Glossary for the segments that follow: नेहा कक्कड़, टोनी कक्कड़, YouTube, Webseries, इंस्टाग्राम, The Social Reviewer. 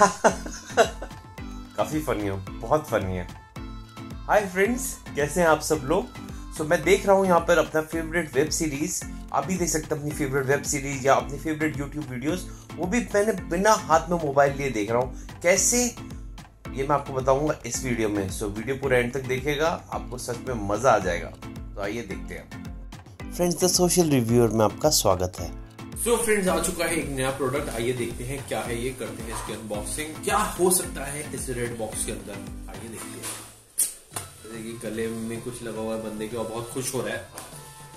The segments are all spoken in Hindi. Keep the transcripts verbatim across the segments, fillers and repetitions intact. काफी फनी हो, बहुत फनी है। हाय फ्रेंड्स, कैसे हैं आप सब लोग? सो so, मैं देख रहा हूँ यहाँ पर अपना फेवरेट वेब सीरीज, आप भी देख सकते हैं अपनी फेवरेट वेब सीरीज या अपनी फेवरेट यूट्यूब वीडियोस, वो भी मैंने बिना हाथ में मोबाइल लिए देख रहा हूँ। कैसे, ये मैं आपको बताऊंगा इस वीडियो में। सो so, वीडियो पूरा एंड तक देखेगा, आपको सच में मजा आ जाएगा। तो आइए देखते हैं। फ्रेंड्स, द सोशल रिव्यूअर में आपका स्वागत है। सो so फ्रेंड्स, आ चुका है एक नया प्रोडक्ट। आइए देखते हैं क्या है ये, करते हैं इसकी अनबॉक्सिंग। क्या हो सकता है इस रेड बॉक्स के अंदर, आइए देखते हैं। देखिए गले में कुछ लगा हुआ है बंदे के और बहुत खुश हो रहा है,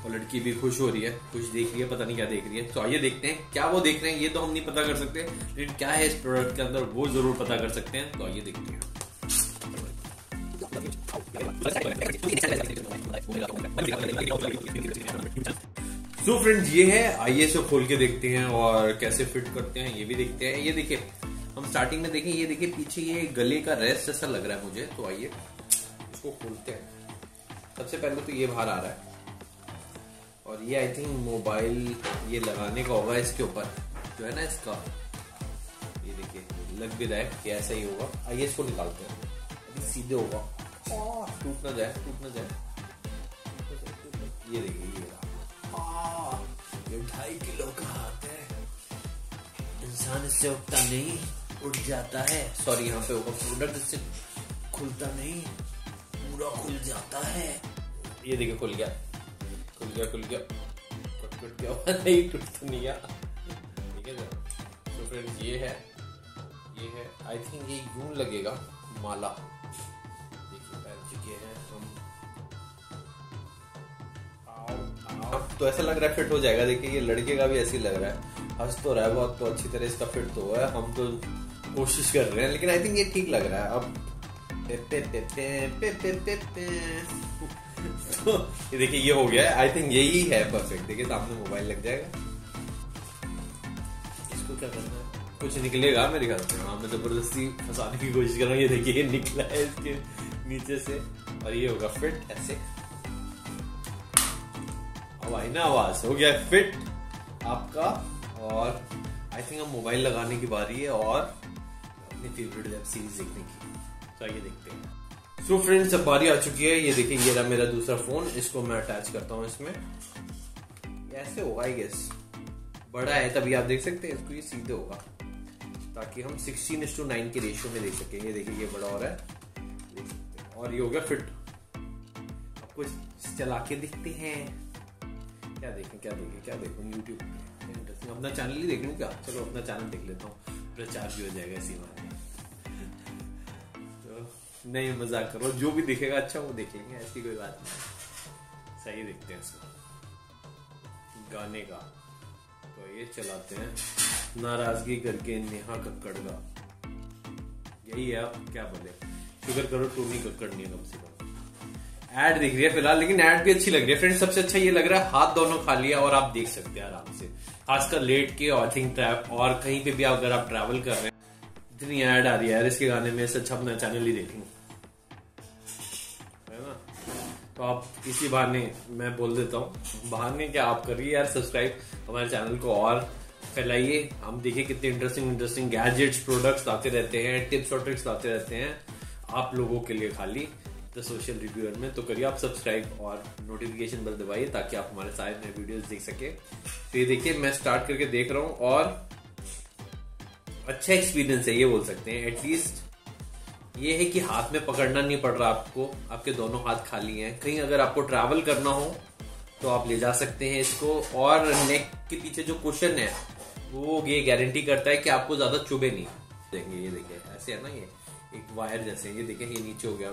और लड़की भी खुश हो रही है, कुछ देख रही है, पता नहीं क्या देख रही है। तो आइए देखते हैं क्या वो देख रहे हैं, ये तो हम नहीं पता कर सकते, लेकिन क्या है इस प्रोडक्ट के अंदर वो जरूर पता कर सकते हैं। तो आइए देखते हैं। तो फ्रेंड्स ये है, आइए इसे खोल के देखते हैं और कैसे फिट करते हैं ये भी देखते हैं। ये देखिए, हम स्टार्टिंग में देखें, ये देखिए पीछे ये गले का रेस्ट जैसा लग रहा है मुझे। तो आइए इसको खोलते हैं। सबसे पहले तो ये बाहर आ रहा है और ये आई थिंक मोबाइल ये लगाने का होगा इसके ऊपर, जो है ना इसका, ये देखिए लग भी रहा है कि ऐसा ही होगा। आइए इसको निकालते हैं, सीधे होगा, टूट ना जाए, टूट ना जाए। ये देखिए ये ढाई किलो का हाथ है, इंसान इससे उठता नहीं, उठ जाता है। सॉरी, यहाँ पे होगा प्रोडक्ट, इससे खुलता नहीं, पूरा खुल जाता है। ये देखिए खुल गया, खुल गया, खुल गया, टूट टूट गया, नहीं टूटता नहीं यार। ठीक है ना? तो फ्रेंड्स ये है, ये है, आई थिंक ये यूं लगेगा माला। देखिए पहन चुके हैं हम। तो ऐसा लग रहा है फिट हो जाएगा। देखिए ये लड़के का भी ऐसे लग रहा है, हंस तो रहा है बहुत, तो अच्छी तरह इसका फिट तो हुआ है। हम तो कोशिश कर रहे हैं, लेकिन आई थिंक ये ठीक लग रहा है अब। पे पे पे पे पे पे पे। तो ये देखिए ये हो गया है, आई थिंक यही है परफेक्ट। देखिए सामने मोबाइल लग जाएगा, इसको क्या करना है, कुछ निकलेगा मेरे ख्याल से। हाँ, मैं जबरदस्ती फंसाने की कोशिश कर रहा हूँ। ये देखिए निकला है इसके नीचे से, और ये होगा फिट ऐसे। भाई ना आवाज हो गया फिट आपका। और आई थिंक अब मोबाइल लगाने की बारी है और अपनी फेवरेट वेब सीरीज देखने की। तो आइए देखते हैं। सो फ्रेंड्स अब बारी आ चुकी है। ये देखिए ये रहा मेरा दूसरा फोन, इसको मैं अटैच करता हूँ इसमें, ऐसे होगा आई गेस। बड़ा है तभी आप देख सकते हैं इसको, ये सीधे होगा ताकि हम सिक्सटीन इस टू नाइन के रेशियो में देख सकें। ये देखिए ये बड़ा हो रहा है, देख सकते हैं, और ये हो गया फिट। अब कुछ चला के देखते हैं, क्या देखें क्या देखें क्या देखूँ यूट्यूब पे, इंटरेस्टिंग। अपना चैनल ही देख लूँ क्या, चलो अपना चैनल देख लेता हूँ, प्रचार भी हो जाएगा इसी बारे। तो नहीं मजाक करो, जो भी दिखेगा अच्छा वो देखेंगे, ऐसी कोई बात नहीं। सही देखते हैं इसको, गाने का। तो ये चलाते हैं नाराजगी करके नेहा कक्कड़ का, यही है आप क्या बोले, शुक्र करो टोनी कक्कड़ नहीं है कम से कम। ऐड दिख रही है फिलहाल, लेकिन ऐड भी अच्छी लग रही है। फ्रेंड्स सबसे अच्छा ये लग रहा है, हाथ दोनों खाली है और आप देख सकते हैं आराम से, खासकर लेट के। और आई थिंक ट्रैप और कहीं पे भी अगर आप ट्रैवल कर रहे हैं, इतनी ऐड आ रही है यार इसके गाने में, इससे अच्छा अपना चैनल ही देख लूं, है ना। तो आप इसी बहाने, मैं बोल देता हूँ बहाने क्या, आप करिए यार सब्सक्राइब हमारे चैनल को और फैलाइए। हम देखिए कितने इंटरेस्टिंग इंटरेस्टिंग गैजेट्स, प्रोडक्ट्स लाते रहते हैं, टिप्स और ट्रिक्स लाते रहते हैं आप लोगों के लिए खाली द सोशल रिव्यूअर में। तो करिए आप सब्सक्राइब और नोटिफिकेशन बेल दबाइए ताकि आप हमारे सारे नए वीडियोस देख सके। तो ये देखिए मैं स्टार्ट करके देख रहा हूँ और अच्छा एक्सपीरियंस है ये बोल सकते हैं। एटलीस्ट ये है कि हाथ में पकड़ना नहीं पड़ रहा आपको, आपके दोनों हाथ खाली हैं। कहीं अगर आपको ट्रैवल करना हो तो आप ले जा सकते हैं इसको। और नेक के पीछे जो कुशन है वो ये गारंटी करता है कि आपको ज्यादा चुभे नहीं देंगे। ये देखिए ऐसे है ना, ये एक वायर जैसे, ये देखिए ये नीचे हो गया।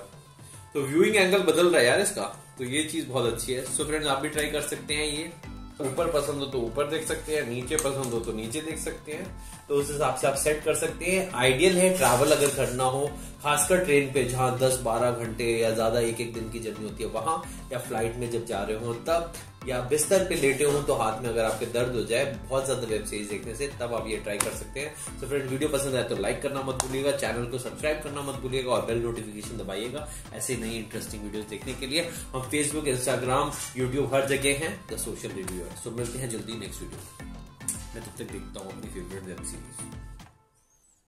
तो व्यूइंग एंगल बदल रहा है यार इसका, तो ये चीज बहुत अच्छी है। सो फ्रेंड्स आप भी ट्राई कर सकते हैं। ये ऊपर पसंद हो तो ऊपर देख सकते हैं, नीचे पसंद हो तो नीचे देख सकते हैं। तो उस हिसाब से आप सेट कर सकते हैं। आइडियल है ट्रैवल अगर करना हो, खासकर ट्रेन पे जहाँ दस बारह घंटे या ज्यादा एक एक दिन की जर्नी होती है वहां, या फ्लाइट में जब जा रहे हो तब, या बिस्तर पे लेटे हो तो हाथ में अगर आपके दर्द हो जाए बहुत ज्यादा वेब सीरीज देखने से, तब आप ये ट्राई कर सकते हैं। तो फ्रेंड्स वीडियो पसंद आए तो लाइक करना मत भूलिएगा, चैनल को सब्सक्राइब करना मत भूलिएगा और बेल नोटिफिकेशन दबाइएगा ऐसे नई इंटरेस्टिंग वीडियोस देखने के लिए। हम फेसबुक, इंस्टाग्राम, यूट्यूब हर जगह हैं द सोशल रिव्यूअर। सो मिलते हैं जल्दी नेक्स्ट वीडियो में, तब तक देखता हूँ अपनी फेवरेट वेब सीरीज।